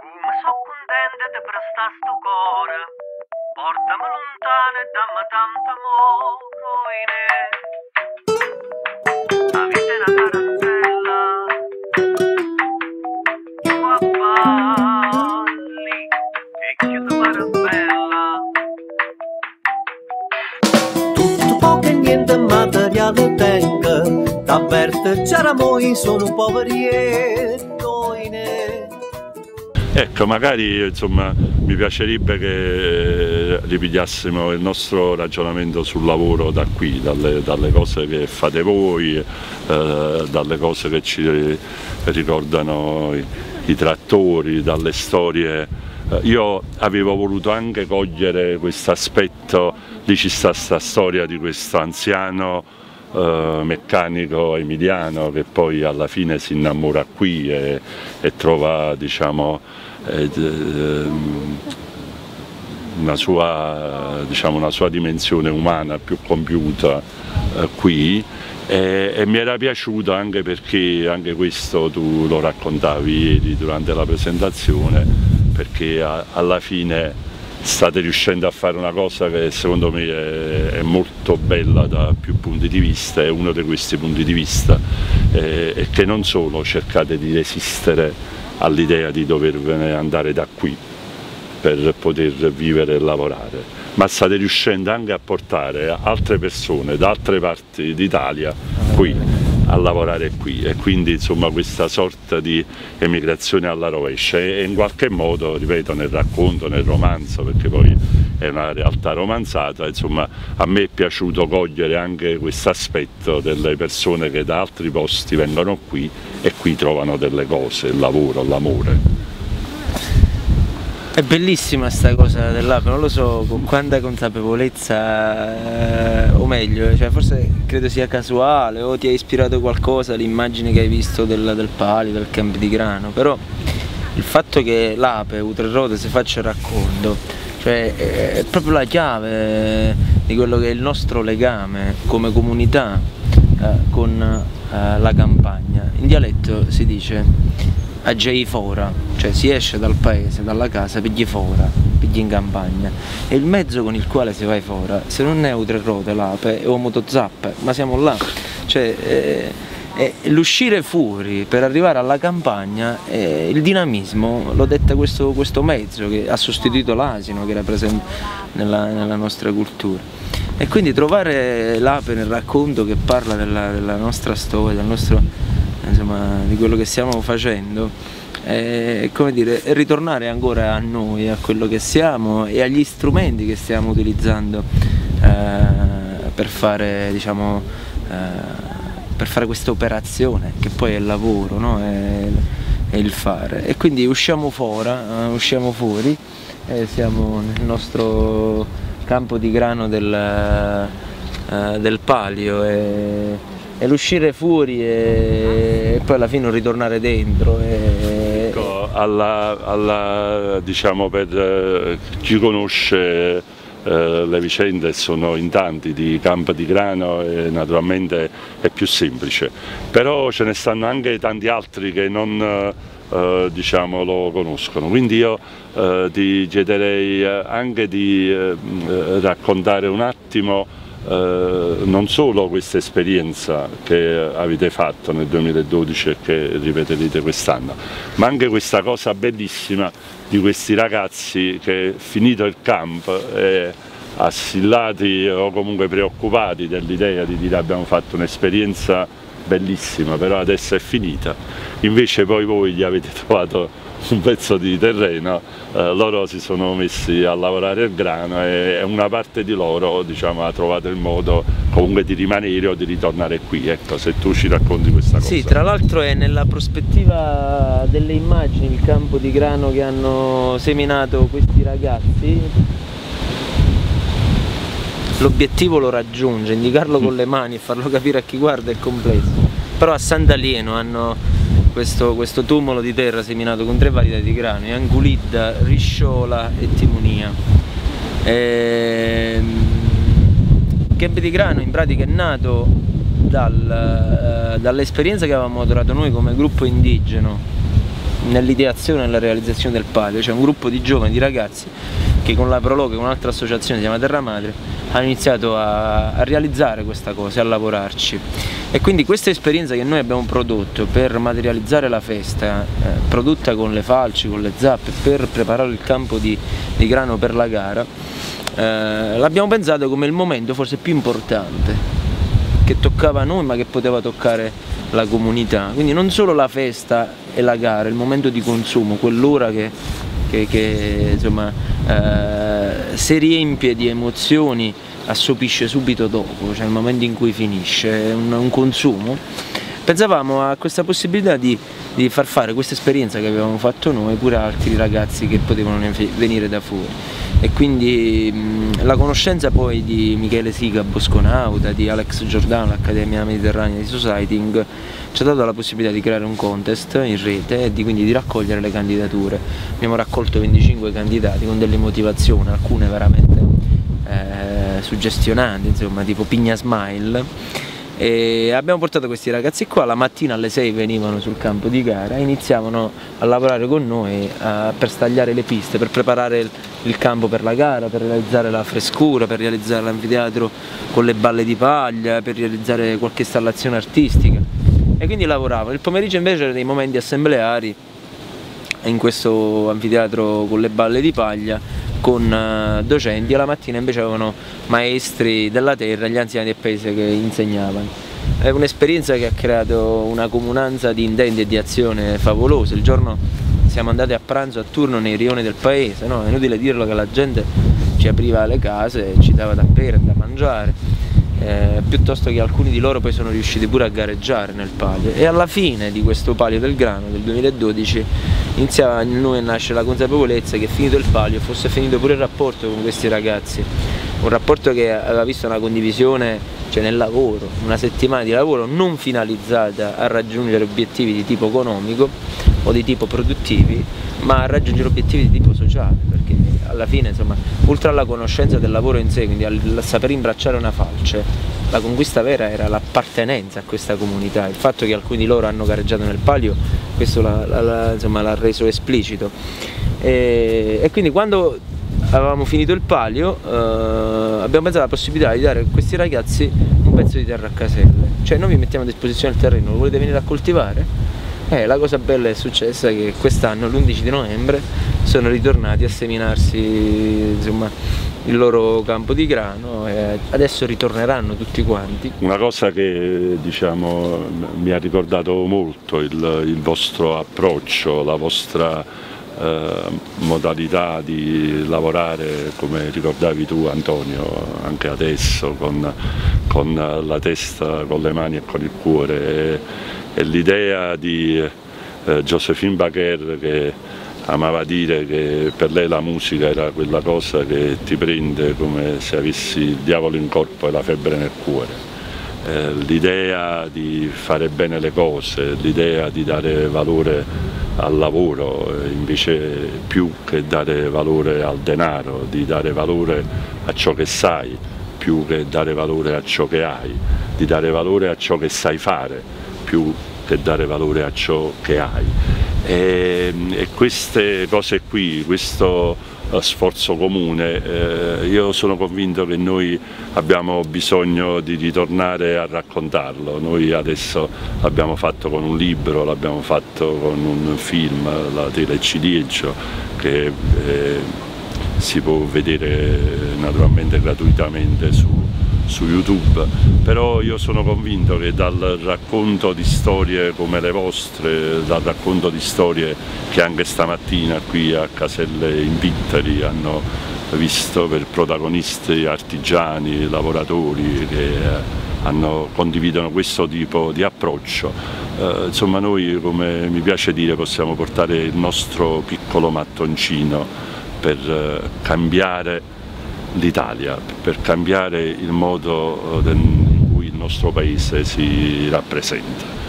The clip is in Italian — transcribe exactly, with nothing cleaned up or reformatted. Ma so contenta di prestare sto cuore, portami lontano e dammi tanto amore in me. La vita è una tarantella, tu avvalli e chiudo para bella. Tutto poco e niente materiale tengo, t'avverte c'era moi, sono un poverietto in me. Ecco, magari insomma, mi piacerebbe che ripigliassimo il nostro ragionamento sul lavoro da qui, dalle, dalle cose che fate voi, eh, dalle cose che ci ricordano i, i trattori, dalle storie. Io avevo voluto anche cogliere questo aspetto, lì ci sta sta storia di questo anziano Uh, meccanico emiliano che poi alla fine si innamora qui e, e trova, diciamo, eh, una, sua, diciamo, una sua dimensione umana più compiuta eh, qui e, e mi era piaciuto anche perché, anche questo tu lo raccontavi ieri durante la presentazione, perché a, alla fine state riuscendo a fare una cosa che secondo me è, è molto bella da più punti di vista, è uno di questi punti di vista, eh, e che non solo cercate di resistere all'idea di dovervene andare da qui per poter vivere e lavorare, ma state riuscendo anche a portare altre persone da altre parti d'Italia qui a lavorare qui, e quindi insomma questa sorta di emigrazione alla rovescia, e in qualche modo, ripeto, nel racconto, nel romanzo, perché poi è una realtà romanzata, insomma a me è piaciuto cogliere anche questo aspetto delle persone che da altri posti vengono qui e qui trovano delle cose, il lavoro, l'amore. È bellissima sta cosa dell'A P, non lo so con quanta consapevolezza, eh, o meglio, cioè, forse credo sia casuale o ti ha ispirato qualcosa l'immagine che hai visto del, del Palio, del camp di grano, però il fatto che l'A P, U tre Rote, si faccia racconto, cioè, è proprio la chiave di quello che è il nostro legame come comunità eh, con eh, la campagna. In dialetto si dice a Gei Fora, cioè si esce dal paese, dalla casa, pigli fora, pigli in campagna, e il mezzo con il quale si vai fora, se non è U tre Rote, l'A P E o motozappa, ma siamo là, cioè eh, eh, l'uscire fuori per arrivare alla campagna, eh, il dinamismo l'ho detta questo, questo mezzo che ha sostituito l'asino che era presente nella, nella nostra cultura. E quindi trovare l'A P E nel racconto che parla della, della nostra storia, del nostro, insomma, di quello che stiamo facendo, è, come dire, è ritornare ancora a noi, a quello che siamo e agli strumenti che stiamo utilizzando eh, per fare, diciamo, eh, per fare questa operazione che poi è il lavoro, no? è, è il fare. E quindi usciamo fuori, uh, usciamo fuori e siamo nel nostro campo di grano del, uh, del Palio. E, è l'uscire fuori e poi alla fine non ritornare dentro. E... Ecco, alla, alla, diciamo, per chi conosce eh, le vicende, sono in tanti di campi di grano e naturalmente è più semplice, però ce ne stanno anche tanti altri che non eh, diciamo, lo conoscono, quindi io eh, ti chiederei anche di eh, raccontare un attimo Uh, non solo questa esperienza che avete fatto nel duemiladodici e che ripeterete quest'anno, ma anche questa cosa bellissima di questi ragazzi che, finito il camp, eh, assillati o comunque preoccupati dell'idea di dire abbiamo fatto un'esperienza bellissima però adesso è finita, invece poi voi gli avete trovato un pezzo di terreno, eh, loro si sono messi a lavorare il grano e una parte di loro, diciamo, ha trovato il modo comunque di rimanere o di ritornare qui. Ecco, se tu ci racconti questa cosa. Sì, tra l'altro è nella prospettiva delle immagini il campo di grano che hanno seminato questi ragazzi. L'obiettivo lo raggiunge, indicarlo con le mani e farlo capire a chi guarda è complesso, però a Sant'Alieno hanno Questo, questo tumulo di terra seminato con tre varietà di grano, Angulidda, Risciola e Timonia. E... Il camp di grano in pratica è nato dal, eh, dall'esperienza che avevamo maturato noi come gruppo indigeno nell'ideazione e nella realizzazione del palio. C'è un gruppo di giovani, di ragazzi, che con la Prologa e un'altra associazione chiamata Terra Madre hanno iniziato a, a realizzare questa cosa, a lavorarci. E quindi questa esperienza che noi abbiamo prodotto per materializzare la festa, eh, prodotta con le falci, con le zappe, per preparare il campo di, di grano per la gara, eh, l'abbiamo pensato come il momento forse più importante che toccava a noi, ma che poteva toccare la comunità. Quindi non solo la festa e la gara, il momento di consumo, quell'ora che, che, che insomma, eh, si riempie di emozioni, assopisce subito dopo, cioè il momento in cui finisce, è un, un consumo. Pensavamo a questa possibilità di, di far fare questa esperienza che avevamo fatto noi pure a altri ragazzi che potevano venire da fuori. E quindi mh, la conoscenza poi di Michele Siga, Bosconauta, di Alex Giordano, l'Accademia Mediterranea di Societing, ci ha dato la possibilità di creare un contest in rete e di, quindi di raccogliere le candidature. Abbiamo raccolto venticinque candidati con delle motivazioni, alcune veramente eh, suggestionanti, insomma, tipo Pigna Smile. E abbiamo portato questi ragazzi qua, la mattina alle sei venivano sul campo di gara e iniziavano a lavorare con noi a, per stagliare le piste, per preparare il, il campo per la gara, per realizzare la frescura, per realizzare l'anfiteatro con le balle di paglia, per realizzare qualche installazione artistica. E quindi lavoravano. Il pomeriggio invece erano dei momenti assembleari in questo anfiteatro con le balle di paglia, con docenti, e la mattina invece avevano maestri della terra, gli anziani del paese, che insegnavano. È un'esperienza che ha creato una comunanza di intenti e di azione favolosa. Il giorno siamo andati a pranzo a turno nei rioni del paese, no? È inutile dirlo che la gente ci apriva le case e ci dava da bere, da mangiare, eh, piuttosto che alcuni di loro poi sono riusciti pure a gareggiare nel palio. E alla fine di questo Palio del Grano del duemiladodici iniziava in noi a nascere la consapevolezza che, finito il palio, fosse finito pure il rapporto con questi ragazzi, un rapporto che aveva visto una condivisione, cioè nel lavoro, una settimana di lavoro non finalizzata a raggiungere obiettivi di tipo economico o di tipo produttivi, ma a raggiungere obiettivi di tipo sociale, perché alla fine, insomma, oltre alla conoscenza del lavoro in sé, quindi al saper imbracciare una falce, la conquista vera era l'appartenenza a questa comunità. Il fatto che alcuni di loro hanno gareggiato nel palio, questo l'ha reso esplicito. E, e quindi quando avevamo finito il palio eh, abbiamo pensato alla possibilità di dare a questi ragazzi un pezzo di terra a Caselle. Cioè, noi vi mettiamo a disposizione il terreno, lo volete venire a coltivare? Eh, la cosa bella è successa che quest'anno, l'undici di novembre, sono ritornati a seminarsi, insomma, il loro campo di grano, e adesso ritorneranno tutti quanti. Una cosa che, diciamo, mi ha ricordato molto il, il vostro approccio, la vostra eh, modalità di lavorare, come ricordavi tu, Antonio, anche adesso, con, con la testa, con le mani e con il cuore, e, e l'idea di eh, Josephine Baker, che amava dire che per lei la musica era quella cosa che ti prende come se avessi il diavolo in corpo e la febbre nel cuore. Eh, l'idea di fare bene le cose, l'idea di dare valore al lavoro invece più che dare valore al denaro, di dare valore a ciò che sai più che dare valore a ciò che hai, di dare valore a ciò che sai fare più che dare valore a ciò che hai. E, e queste cose qui, questo sforzo comune, eh, io sono convinto che noi abbiamo bisogno di ritornare a raccontarlo. Noi adesso l'abbiamo fatto con un libro, l'abbiamo fatto con un film, La tela e il ciliegio, che eh, si può vedere naturalmente gratuitamente su su YouTube, però io sono convinto che dal racconto di storie come le vostre, dal racconto di storie che anche stamattina qui a Caselle in Pittari hanno visto per protagonisti artigiani, lavoratori che hanno, condividono questo tipo di approccio, eh, insomma, noi, come mi piace dire, possiamo portare il nostro piccolo mattoncino per eh, cambiare l'Italia, per cambiare il modo in cui il nostro paese si rappresenta.